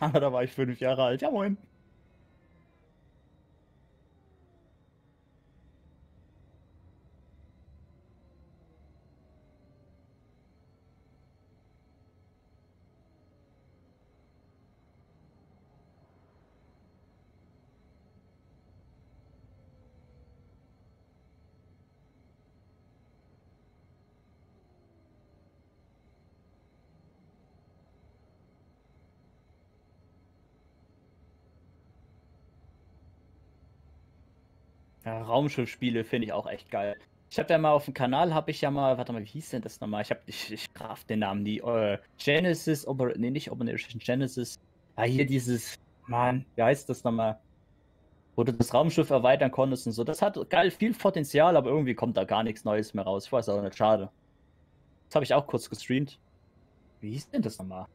Ah, da war ich 5 Jahre alt. Ja, moin. Ja, Raumschiffspiele finde ich auch echt geil. Ich habe ja mal auf dem Kanal, warte mal, wie hieß denn das nochmal? Ich traf den Namen, die Genesis, nee, nicht Operation Genesis. Ja, hier dieses, Mann, wie heißt das nochmal? Wo du das Raumschiff erweitern konntest und so. Das hat geil viel Potenzial, aber irgendwie kommt da gar nichts Neues mehr raus. Ich weiß auch nicht, schade. Das habe ich auch kurz gestreamt. Wie hieß denn das nochmal?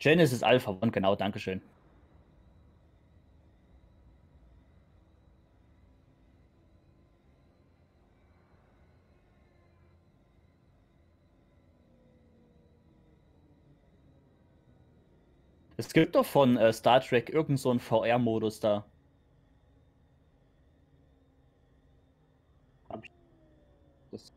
Genesis Alpha, genau, dankeschön. Es gibt doch von Star Trek irgend so einen VR-Modus da. Hab ich das?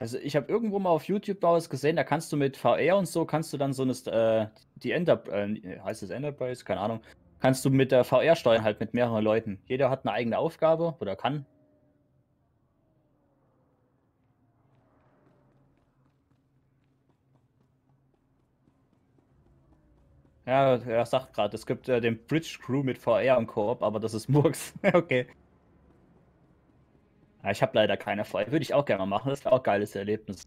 Also ich habe irgendwo mal auf YouTube da was gesehen, da kannst du mit VR und so, kannst du dann so eine, heißt das Enterprise? Keine Ahnung. Kannst du mit der VR steuern, halt mit mehreren Leuten. Jeder hat eine eigene Aufgabe oder kann. Ja, er sagt gerade, es gibt den Bridge Crew mit VR und Koop, aber das ist Murks. Okay. Ja, ich habe leider keine VR. Würde ich auch gerne machen, das ist auch ein geiles Erlebnis.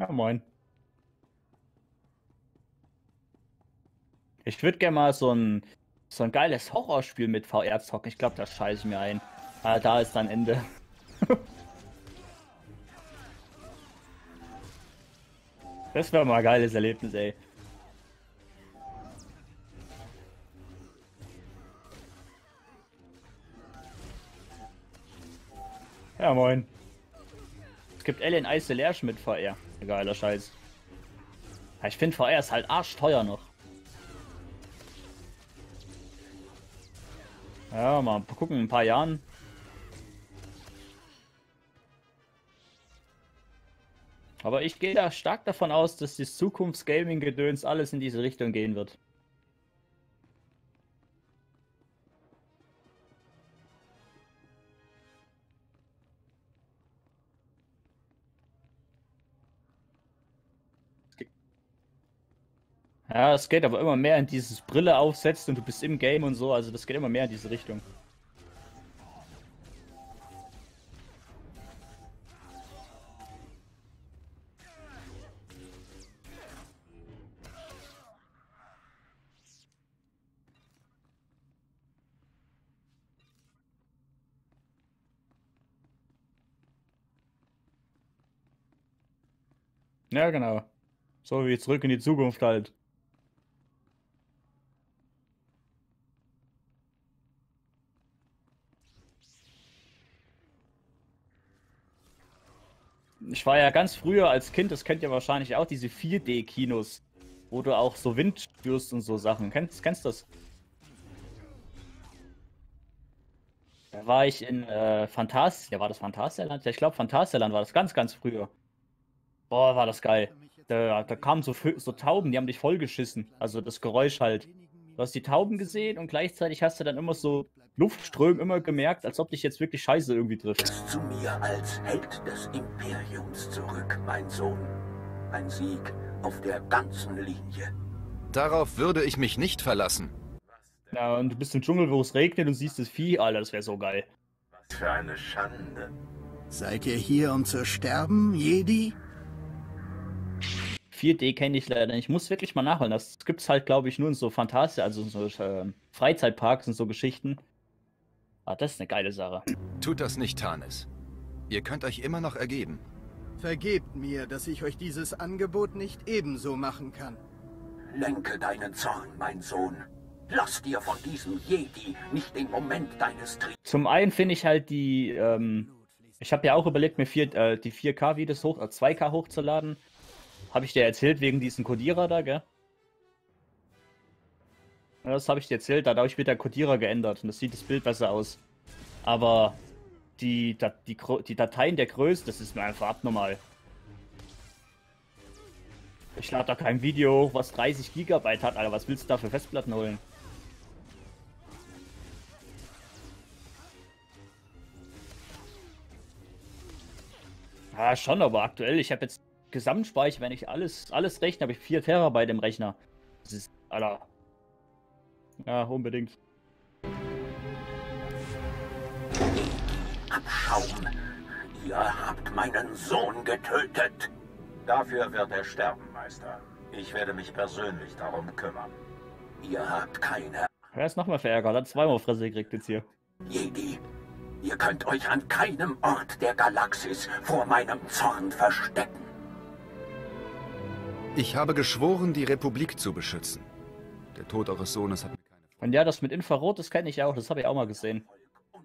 Ja, moin. Ich würde gerne mal so ein geiles Horrorspiel mit VR zocken. Ich glaube, das scheiße ich mir ein. Aber da ist dann Ende. Das wäre mal ein geiles Erlebnis, ey. Ja, moin. Es gibt Alien Isolation mit VR. Geiler Scheiß. Ich finde VR ist halt arschteuer noch. Ja, mal gucken, in ein paar Jahren. Aber ich gehe da stark davon aus, dass das Zukunfts-Gaming-Gedöns alles in diese Richtung gehen wird. Ja, es geht aber immer mehr in dieses Brille aufsetzt und du bist im Game und so, also das geht immer mehr in diese Richtung. Ja, genau. So wie Zurück in die Zukunft halt. Ich war ja ganz früher als Kind, das kennt ihr wahrscheinlich auch, diese 4D-Kinos, wo du auch so Wind spürst und so Sachen. Kennst du das? Da war ich in Phantasialand. War das Phantasialand? Ja, ich glaube, Phantasialand war das ganz früher. Boah, war das geil. Da kamen so Tauben, die haben dich vollgeschissen. Also das Geräusch halt. Du hast die Tauben gesehen und gleichzeitig hast du dann immer so Luftströmen immer gemerkt, als ob dich jetzt wirklich Scheiße irgendwie trifft. Zu mir als Held des Imperiums zurück, mein Sohn. Ein Sieg auf der ganzen Linie. Darauf würde ich mich nicht verlassen. Ja, und du bist im Dschungel, wo es regnet und siehst das Vieh, Alter, das wäre so geil. Was für eine Schande. Seid ihr hier, um zu sterben, Jedi? 4D kenne ich leider nicht. Ich muss wirklich mal nachholen. Das gibt es halt, glaube ich, nur in so Phantasia, also in so Freizeitparks und so Geschichten. Ah, das ist eine geile Sache. Tut das nicht, Tanis. Ihr könnt euch immer noch ergeben. Vergebt mir, dass ich euch dieses Angebot nicht ebenso machen kann. Lenke deinen Zorn, mein Sohn. Lass dir von diesem Jedi nicht den Moment deines Triebes. Zum einen finde ich halt die, ich habe ja auch überlegt, mir die 4K-Videos 2K hochzuladen. Habe ich dir erzählt, wegen diesem Kodierer da, gell? Ja, das habe ich dir erzählt, da habe ich wieder Kodierer geändert und das sieht das Bild besser aus. Aber die Dateien der Größe, das ist mir einfach abnormal. Ich lade da kein Video hoch, was 30 Gigabyte hat, Alter. Was willst du da für Festplatten holen? Ja, schon, aber aktuell, ich habe jetzt Gesamtspeicher, wenn ich alles rechne, habe ich 4 Terabyte im Rechner. Das ist, Alter. Ja, unbedingt. Abschaum! Ihr habt meinen Sohn getötet! Dafür wird er sterben, Meister. Ich werde mich persönlich darum kümmern. Ihr habt keine... Er ist nochmal verärgert, hat zweimal Fresse gekriegt jetzt hier. Jedi, ihr könnt euch an keinem Ort der Galaxis vor meinem Zorn verstecken. Ich habe geschworen, die Republik zu beschützen. Der Tod eures Sohnes hat mir keine... Und ja, das mit Infrarot, das kenne ich auch, das habe ich auch mal gesehen.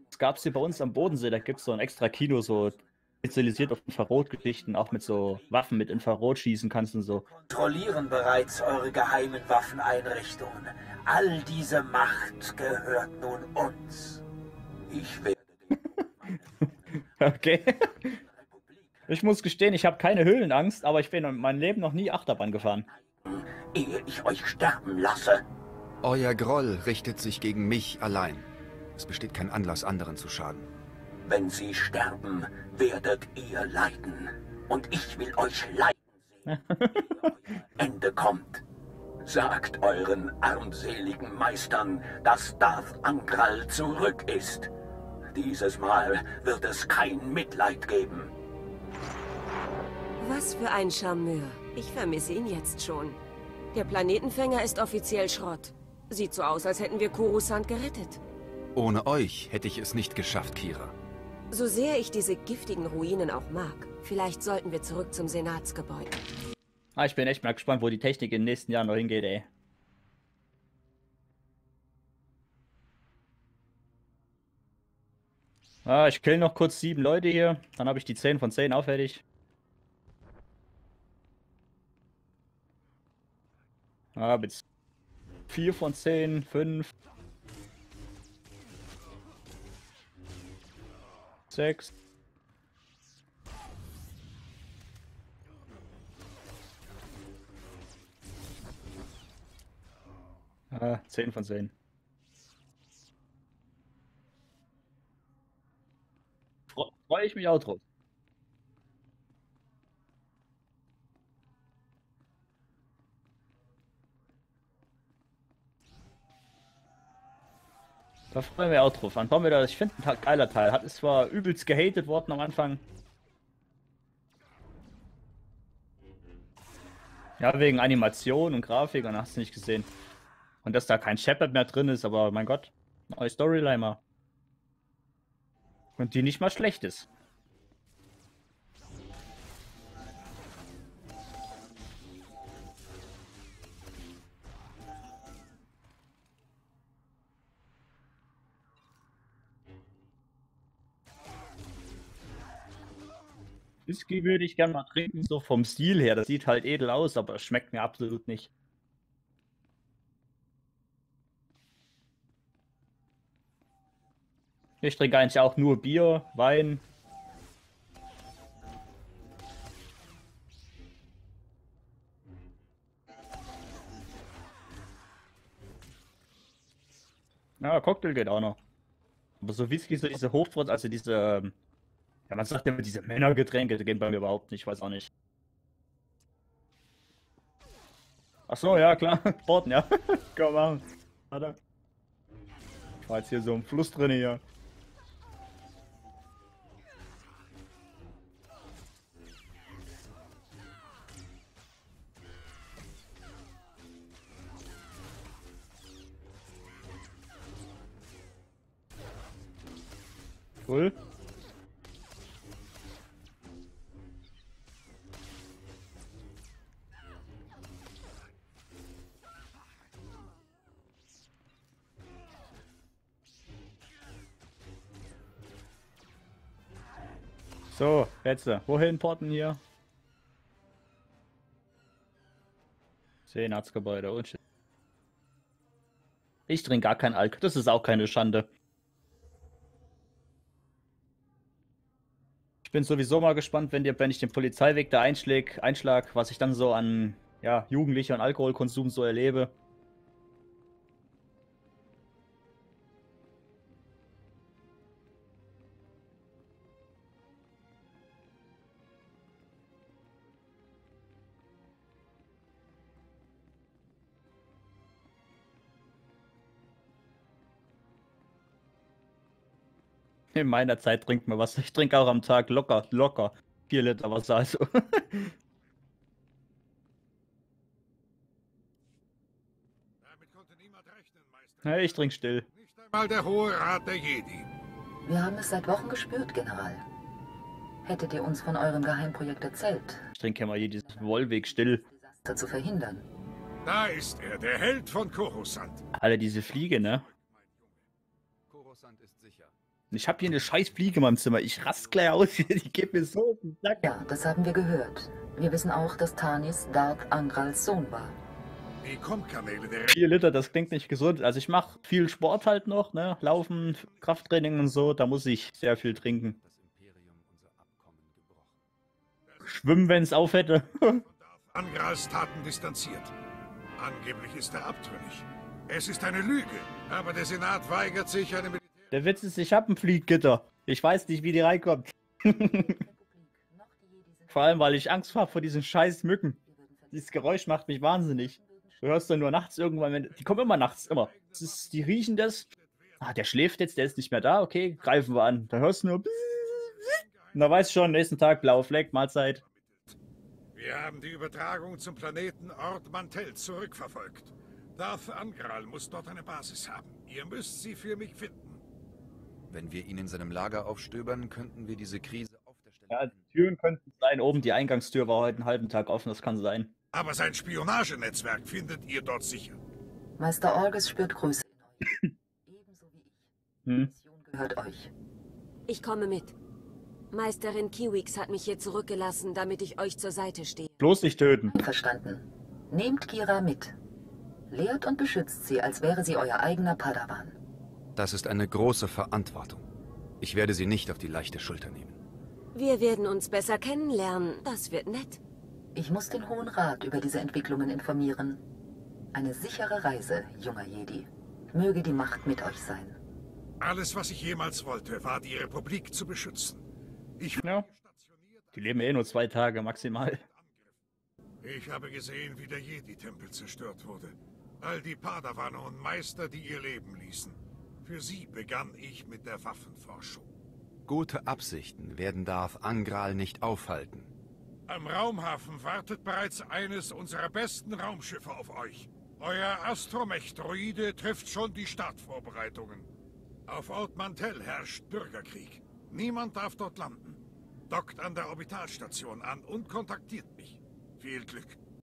Das gab es hier bei uns am Bodensee, da gibt es so ein extra Kino, so spezialisiert auf Infrarotgeschichten, auch mit so Waffen mit Infrarot schießen kannst und so. Kontrollieren bereits eure geheimen Waffeneinrichtungen. All diese Macht gehört nun uns. Ich werde... Okay. Ich muss gestehen, ich habe keine Höhlenangst, aber ich bin in meinem Leben noch nie Achterbahn gefahren. Ehe ich euch sterben lasse. Euer Groll richtet sich gegen mich allein. Es besteht kein Anlass, anderen zu schaden. Wenn sie sterben, werdet ihr leiden. Und ich will euch leiden sehen, wenn euer Ende kommt. Sagt euren armseligen Meistern, dass Darth Angral zurück ist. Dieses Mal wird es kein Mitleid geben. Was für ein Charmeur. Ich vermisse ihn jetzt schon. Der Planetenfänger ist offiziell Schrott. Sieht so aus, als hätten wir Coruscant gerettet. Ohne euch hätte ich es nicht geschafft, Kira. So sehr ich diese giftigen Ruinen auch mag, vielleicht sollten wir zurück zum Senatsgebäude. Ah, ich bin echt mal gespannt, wo die Technik in den nächsten Jahren noch hingeht, ey. Ah, ich kill noch kurz 7 Leute hier, dann habe ich die 10 von 10 auch fertig. Ah, jetzt 4 von 10, 5... 6. Ah, 10 von 10. Freue ich mich auch drauf. Da freuen wir auch drauf. Dann bauen wir da, ich finde, ein geiler Teil. Hat es zwar übelst gehatet worden am Anfang. Ja, wegen Animation und Grafik und hast du nicht gesehen. Und dass da kein Shepard mehr drin ist, aber mein Gott, neue Storyline mal. Und die nicht mal schlecht ist. Whisky würde ich gerne mal trinken, so vom Stil her. Das sieht halt edel aus, aber es schmeckt mir absolut nicht. Ich trinke eigentlich auch nur Bier, Wein. Ja, Cocktail geht auch noch. Aber so Whisky, so diese Hochfront, also diese... Ja, man sagt immer, diese Männergetränke gehen bei mir überhaupt nicht, ich weiß auch nicht. Achso, ja klar, Sporten, ja. Komm mal. Warte. Ich war jetzt hier so im Fluss drin hier. Cool. So, jetzt. Wohin porten hier? 10 Arztgebäude und shit. Ich trinke gar kein Alk. Das ist auch keine Schande. Ich bin sowieso mal gespannt, wenn ich den Polizeiweg da einschlag, was ich dann so an Jugendliche und Alkoholkonsum so erlebe. In meiner Zeit trinkt man was. Ich trinke auch am Tag locker 4 Liter Wasser, also. Damit konnte niemand rechnen, Meister. Ja, ich trinke still. Nicht einmal der hohe Rat der Jedi. Wir haben es seit Wochen gespürt, General. Hättet ihr uns von eurem Geheimprojekt erzählt? Ich trinke mal hier dieses Wollweg still. Desaster zu verhindern. Da ist er, der Held von Coruscant. Alter, diese Fliege, ne? Coruscant ist sicher. Ich habe hier eine scheiß Fliege in meinem Zimmer. Ich raste gleich aus. Die geht mir so auf den Sack. Ja, das haben wir gehört. Wir wissen auch, dass Tanis Darth Angrals Sohn war. Die Komkanäle der 4 Liter, das klingt nicht gesund. Also ich mache viel Sport halt noch, ne? Laufen, Krafttraining und so. Da muss ich sehr viel trinken. Das Imperium unser Abkommen gebrochen. Schwimmen, wenn es auf hätte. Angrals Taten distanziert. Angeblich ist er abtrünnig. Es ist eine Lüge. Aber der Senat weigert sich, eine... Der Witz ist, ich habe ein Flieggitter. Ich weiß nicht, wie die reinkommt. Vor allem, weil ich Angst habe vor diesen scheiß Mücken. Dieses Geräusch macht mich wahnsinnig. Du hörst dann nur nachts irgendwann, die kommen immer nachts, immer. Die riechen das. Ah, der schläft jetzt, der ist nicht mehr da. Okay, greifen wir an. Da hörst du nur... Und da weißt du schon, nächsten Tag, blauer Fleck, Mahlzeit. Wir haben die Übertragung zum Planeten Ort Mantel zurückverfolgt. Darth Angral muss dort eine Basis haben. Ihr müsst sie für mich finden. Wenn wir ihn in seinem Lager aufstöbern, könnten wir diese Krise auf der Stelle... Ja, die Türen könnten sein. Oben die Eingangstür war heute einen halben Tag offen, das kann sein. Aber sein Spionagenetzwerk findet ihr dort sicher. Meister Orges spürt Grüße in euch. Ebenso wie ich. Die Mission gehört euch. Ich komme mit. Meisterin Kiwix hat mich hier zurückgelassen, damit ich euch zur Seite stehe. Bloß nicht töten. Verstanden. Nehmt Kira mit. Lehrt und beschützt sie, als wäre sie euer eigener Padawan. Das ist eine große Verantwortung. Ich werde sie nicht auf die leichte Schulter nehmen. Wir werden uns besser kennenlernen. Das wird nett. Ich muss den Hohen Rat über diese Entwicklungen informieren. Eine sichere Reise, junger Jedi. Möge die Macht mit euch sein. Alles, was ich jemals wollte, war, die Republik zu beschützen. Ja. Die leben eh nur 2 Tage maximal. Ich habe gesehen, wie der Jedi-Tempel zerstört wurde. All die Padawane und Meister, die ihr Leben ließen. Für sie begann ich mit der Waffenforschung. Gute Absichten werden Darth Angral nicht aufhalten. Am Raumhafen wartet bereits eines unserer besten Raumschiffe auf euch. Euer Astromech-Droide trifft schon die Startvorbereitungen. Auf Ort Mantel herrscht Bürgerkrieg. Niemand darf dort landen. Dockt an der Orbitalstation an und kontaktiert mich. Viel Glück.